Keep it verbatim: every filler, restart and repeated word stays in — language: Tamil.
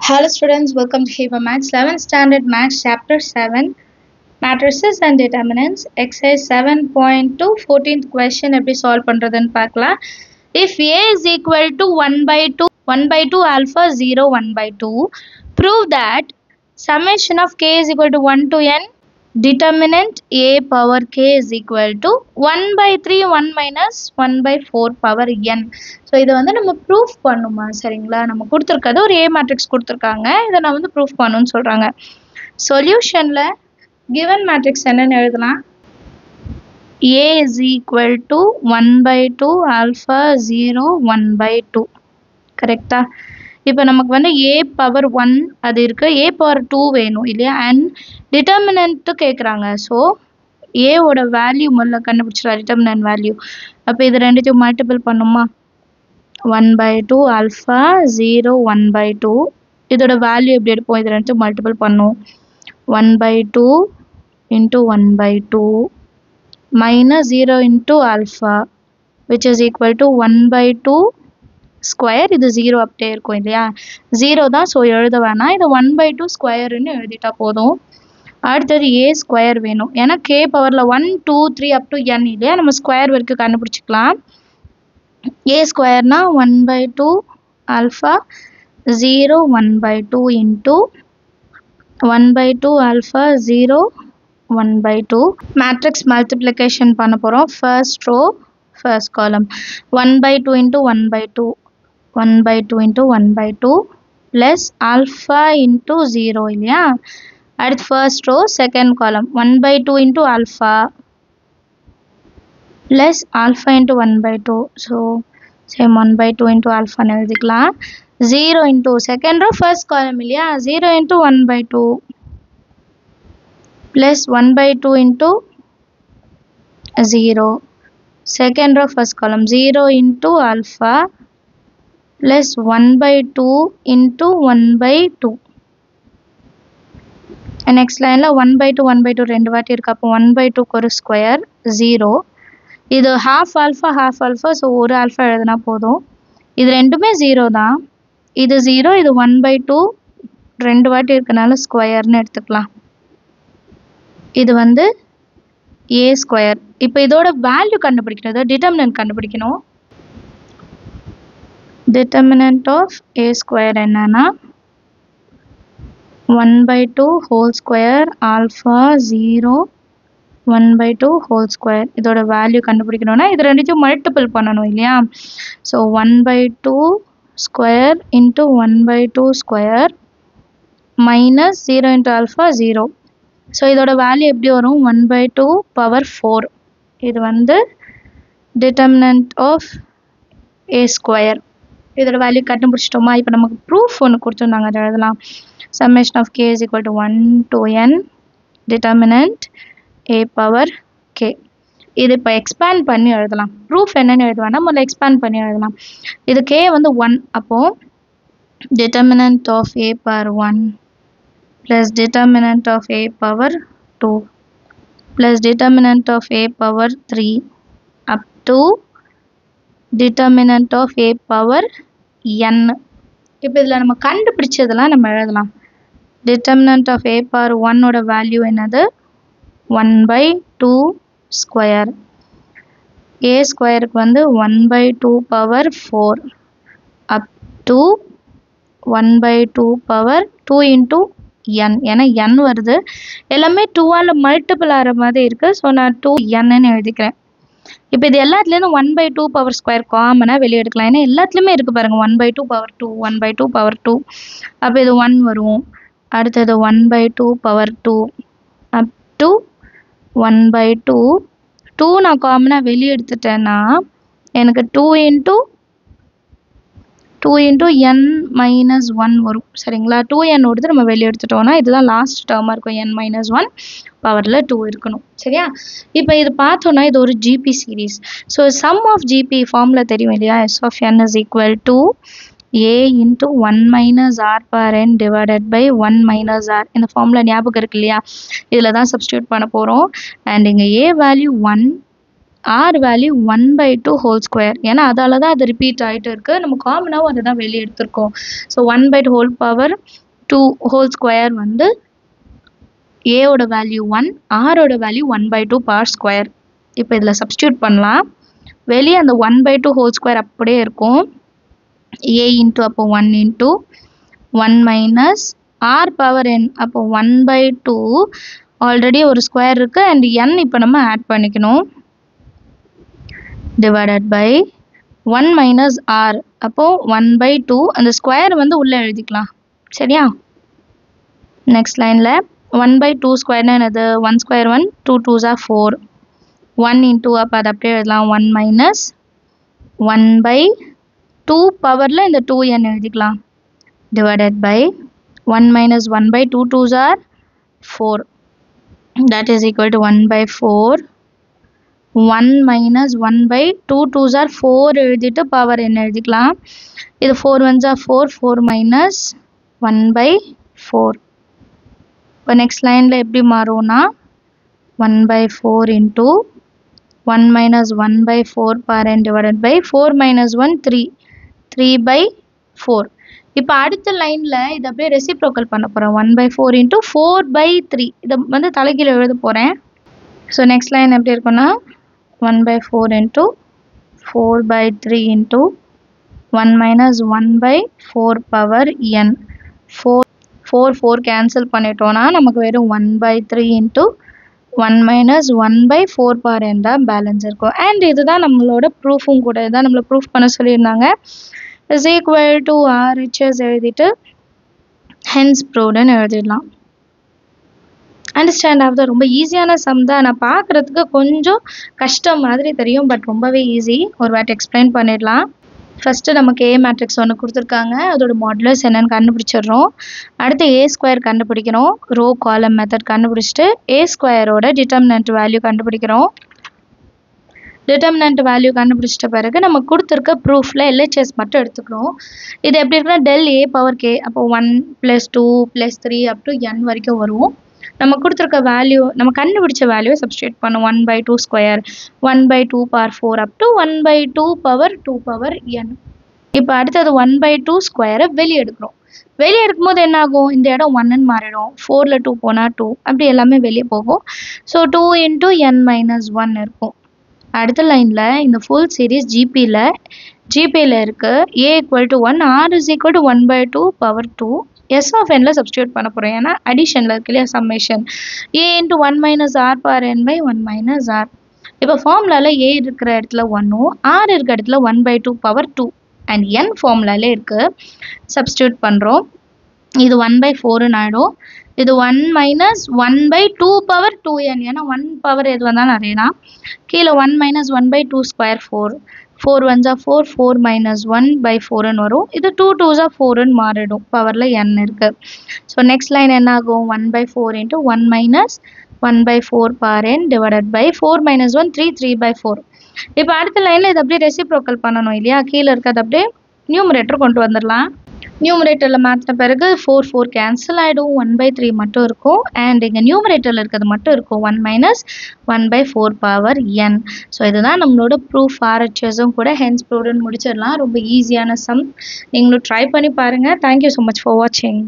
Hello students, welcome to Hiba Maths eleventh Standard Maths Chapter seven, Matrices and Determinants, Exercise seven point two, fourteenth question எப்படி solve பண்டுதன் பார்க்கலாம். If A is equal to one by two, one by two alpha zero, one by two, prove that summation of K is equal to one to N, determinant A power K is equal to one by three, one minus one by four power N. So, இது வந்து நம்ம proof பண்ணுமா, சரிங்களா? நம்ம கொடுத்திருக்கிறது ஒரு A matrix கொடுத்திருக்காங்க. இதை நான் வந்து proof பண்ணுன்னு சொல்றாங்க. Solutionல given matrix என்னன்னு எழுதலாம். A is equal to one by two alpha zero one by two. கரெக்டா? இப்போ நமக்கு வந்து A power one அது இருக்கு, A power two வேணும் இல்லையா, அண்ட் டிட்டர்மினன்ட்டு கேட்குறாங்க. ஸோ ஏவோட வேல்யூ முதல்ல கண்டுபிடிச்சிடலாம், டிட்டர்மினன்ட் வேல்யூ. அப்போ இது ரெண்டுத்தையும் மல்டிபிள் பண்ணுமா, one by two alpha zero one by two, இதோட வேல்யூ எப்படி எடுப்போம், இது ரெண்டுத்தையும் மல்டிபிள் பண்ணும். One by two into one by two minus zero into alpha which is equal to one by two square, இது ஜீரோ அப்படியே இருக்கும் இல்லையா, ஜீரோ தான். ஸோ எழுத வேணாம், இது ஒன் பை டூ ஸ்கொயருன்னு எழுதிட்டா போதும். அடுத்தது ஏ ஸ்கொயர் வேணும், ஏன்னா கே பவரில் one two three up to N இல்லையா, நம்ம ஸ்கொயர் வரைக்கும் கண்டுபிடிச்சிக்கலாம். ஏ ஸ்கொயர்னா one by two alpha zero one by two into one by two alpha zero one by two. Matrix multiplication பண்ண போகிறோம். First row first column one by two into one by two, one by two into one by two plus alpha into zero இல்லையா. அடுத்து first row second column one by two into alpha plus alpha into one by two. So same one by two into ஆல்ஃபான்னு எழுதிக்கலாம். Zero into second row first column இல்லையா, zero into one by two plus one by two into zero second row first column zero into alpha plus one by two into one by two. Next லைனில் one by two one by two ரெண்டு வாட்டி இருக்குது, அப்போ ஒன் பை டூக்கு ஒரு ஸ்கொயர் ஜீரோ, இது half alpha half alpha, so ஒரு ஆல்ஃபா எழுதுனா போதும். இது ரெண்டுமே ஜீரோ தான், இது ஜீரோ இது ஒன் பை டூ ரெண்டு வாட்டி இருக்கனால ஸ்கொயர்னு எடுத்துக்கலாம். இது வந்து ஏ ஸ்கொயர். இப்போ இதோட வேல்யூ கண்டுபிடிக்கணும், இதோட டிட்டர்மினன்ட் கண்டுபிடிக்கணும். டிட்டர்மினன்ட் ஆஃப் ஏ ஸ்கொயர் என்னன்னா one by two whole square alpha zero one by two whole square, இதோட வேல்யூ கண்டுபிடிக்கணும்னா இது ரெண்டுத்தையும் மல்டிபிள் பண்ணணும் இல்லையா. So one by two square into one by two square minus zero into alpha zero. So இதோட வேல்யூ எப்படி வரும், one by two power four. இது வந்து டிட்டர்மினன்ட் ஆஃப் ஏ ஸ்கொயர். இதோட வேல்யூ கண்டுபிடிச்சிட்டோமா. இப்போ நமக்கு ப்ரூஃப் ஒன்று கொடுத்துருந்தாங்க, அதை எழுதலாம். Summation of K is equal to one to N, determinant A power K. இது இப்போ எக்ஸ்பேண்ட் பண்ணி எழுதலாம். ப்ரூஃப் என்னென்னு எழுதுவானா முதல்ல எக்ஸ்பேண்ட் பண்ணி எழுதலாம். இது K வந்து ஒன், அப்போது determinant of A power one plus determinant of A power two plus determinant of A power three up to determinant of A power N. இப்போ இதில் நம்ம கண்டுபிடிச்சதெல்லாம் நம்ம எழுதலாம். டிட்டர்மினன்ட் ஆஃப் ஏ பவர் ஒன்னோட வேல்யூ என்னது, one by two square. A ஸ்கொயருக்கு வந்து one by two power four up to one by two power two into N, ஏன்னா என் வருது, எல்லாமே டூவால் மல்டிபிள் ஆகிற மாதிரி இருக்குது. ஸோ நான் டூ என்னு எழுதிக்கிறேன். இப்போ இது எல்லாத்துலேயும் one by two power square காமனாக வெளியே எடுக்கலாம், ஏன்னா எல்லாத்துலேயுமே இருக்குது பாருங்கள், one by two power two one by two power two. அப்போ இது ஒன் வரும். அடுத்தது one by two power two up to one by two, two நான் காமனாக வெளியே எடுத்துட்டேன்னா எனக்கு two into two into N minus one வரும், சரிங்களா. டூ என் ஓடுது நம்ம வெளியே எடுத்துட்டோம்னா இதுதான் லாஸ்ட் டேர்மாக இருக்கும், என் மைனஸ் ஒன் பவரில் டூ இருக்கணும், சரியா. இப்போ இது பார்த்தோன்னா இது ஒரு GP series. So sum of GP ஃபார்மில் தெரியும் இல்லையா, S of N is equal to A into one minus R power N divided by one minus R. இந்த ஃபார்மில் ஞாபகம் இருக்கு இல்லையா, இதில் தான் சப்ஸ்டியூட் பண்ண போகிறோம். அண்ட் இங்கே A value one, R value one by two whole square. ஏன்னா அதால் தான் அது ரிப்பீட் ஆகிட்டு இருக்குது, நம்ம காமனாகவும் அதை தான் வெளியே எடுத்திருக்கோம். So one by two whole power two whole square வந்து ஏவோட வேல்யூ ஒன், ஆரோட value one by two power square. இப்போ இதில் சப்ஸ்டியூட் பண்ணலாம், வெளியே அந்த one by two whole square அப்படியே இருக்கும். ஏ இன்ட்டு அப்போ one into one minus R power N, அப்போ ஒன் பை டூ ஆல்ரெடி ஒரு ஸ்கொயர் இருக்குது அண்ட் என் இப்போ நம்ம ஆட் பண்ணிக்கணும். Divided by one minus R, அப்போது ஒன் பை டூ, அந்த ஸ்கொயர் வந்து உள்ளே எழுதிக்கலாம் சரியா. நெக்ஸ்ட் லைனில் ஒன் பை டூ ஸ்கொயர்னா என்னது, one square one, two two ஜா ஃபோர், ஒன் இன்டூ அப்போ அதை அப்படியே எழுதலாம் one minus one by two பவரில் இந்த டூ என் எழுதிக்கலாம். Divided by one minus one by two two ஜார் four, that is equal to one by four. One minus one by two twos are four எழுதிட்டு power என்ன எழுதிக்கலாம், இது four ones are four, four minus one by four. இப்போ நெக்ஸ்ட் லைனில் எப்படி மாறும்னா one by four into one minus one by four power n divided by four minus one three, three by four. இப்போ அடுத்த லைனில் இதை அப்படியே ரெசிப்ரோக்கல் பண்ண போகிறேன், one by four into four by three, இதை வந்து தலைகீழ எழுத போகிறேன். ஸோ நெக்ஸ்ட் லைன் எப்படி இருக்குன்னா one by four into four by three into one minus one by four power N. Four four four cancel பண்ணிட்டோன்னா நமக்கு வெறும் one by three into one minus one by four power N தான் பேலன்ஸ் இருக்கும். அண்ட் இதுதான் நம்மளோட ப்ரூஃபும் கூட, இதுதான் நம்மளை ப்ரூஃப் பண்ண சொல்லியிருந்தாங்க. is equal to R H S எழுதிட்டு hence proven எழுதிடலாம். அண்டர்ஸ்டாண்ட் ஆகுது, ரொம்ப ஈஸியான சம் தான். நான் பார்க்குறதுக்கு கொஞ்சம் கஷ்டம் மாதிரி தெரியும், பட் ரொம்பவே ஈஸி. ஒரு வாட்டி எக்ஸ்பிளைன் பண்ணிடலாம். ஃபஸ்ட்டு நமக்கு ஏ மேட்ரிக்ஸ் ஒன்று கொடுத்துருக்காங்க, அதோட மாடுலஸ் என்னென்னு கண்டுபிடிச்சிடுறோம். அடுத்து ஏ ஸ்கொயர் கண்டுபிடிக்கிறோம், ரோ காலம் மெத்தட் கண்டுபிடிச்சிட்டு ஏ ஸ்கொயரோட டிட்டர்மினன்ட் வேல்யூ கண்டுபிடிக்கிறோம். டிட்டர்மினன்ட் வேல்யூ கண்டுபிடிச்சிட்ட பிறகு நம்ம கொடுத்துருக்க ப்ரூஃபில் எல்ஹெச்எஸ் மட்டும் எடுத்துக்கிறோம். இது எப்படி இருக்குன்னா டெல் ஏ பவர் கே, அப்போ one plus two plus three up to n வரைக்கும் வரும். நம்ம கொடுத்துருக்க வேல்யூ, நம்ம கண்டுபிடிச்ச வேல்யூவை சப்ஸ்டியூட் பண்ணுவோம். One by two square, one by two power four up to one by two power two power n. இப்போ அடுத்தது ஒன் பை டூ ஸ்கொயரை வெளியே எடுக்கிறோம். வெளியே எடுக்கும்போது என்ன ஆகும், இந்த இடம் ஒன்னுன்னு மாறிடும், ஃபோரில் டூ போனால் டூ, அப்படி எல்லாமே வெளியே போகும். So two into n minus one இருக்கும். அடுத்த லைனில் இந்த ஃபுல் சீரீஸ் ஜிபியில் ஜிபியில் இருக்குது. A equal to one, r is equal to one by two power two. S of எனில் சப்ஸ்டியூட் பண்ண போகிறோம், ஏன்னா அடிஷனில் இருக்கு இல்லையா summation. A into one minus R power n by one minus r. இப்போ ஃபார்முலாவில் ஏ இருக்கிற இடத்துல ஒன்றும், ஆர் இருக்கிற இடத்துல one by two power two and என் ஃபார்முலாலே இருக்குது. சப்ஸ்டியூட் பண்ணுறோம், இது ஒன் பை ஃபோருன்னு ஆகிடும், இது one minus one by two power two n, ஏன்னா ஒன் பவர் எது வந்தாலும் நிறைய தான். கீழே one minus one by two square four, four ஒன்ஸா four, four minus one by ஃபோருன்னு வரும். இது டூ டூஸா ஃபோருன்னு மாறிடும், பவரில் என் இருக்குது. ஸோ நெக்ஸ்ட் லைன் என்ன ஆகும், one by four into one minus one by four power N divided by four minus one three, three by four. இப்போ அடுத்த லைனில் இது அப்படியே ரெசிப்ரோக்கல் பண்ணணும் இல்லையா, கீழே இருக்கிறது அப்படியே நியூமரேட்டர் கொண்டு வந்துடலாம். நியூமரேட்டரில் மாற்றின பிறகு ஃபோர் ஃபோர் கேன்சல் ஆகிடும், ஒன் பை த்ரீ மட்டும் இருக்கும். அண்ட் இங்கே நியூமரேட்டரில் இருக்கிறது மட்டும் இருக்கும், one minus one by four power n. So இதுதான் நம்மளோட ப்ரூஃப் ஆர்ஹெச்எஸும் கூட, ஹென்ஸ் ப்ரூவ்னு முடிச்சிடலாம். ரொம்ப ஈஸியான சம், நீங்களும் ட்ரை பண்ணி பாருங்கள். தேங்க்யூ ஸோ மச் ஃபார் வாட்சிங்.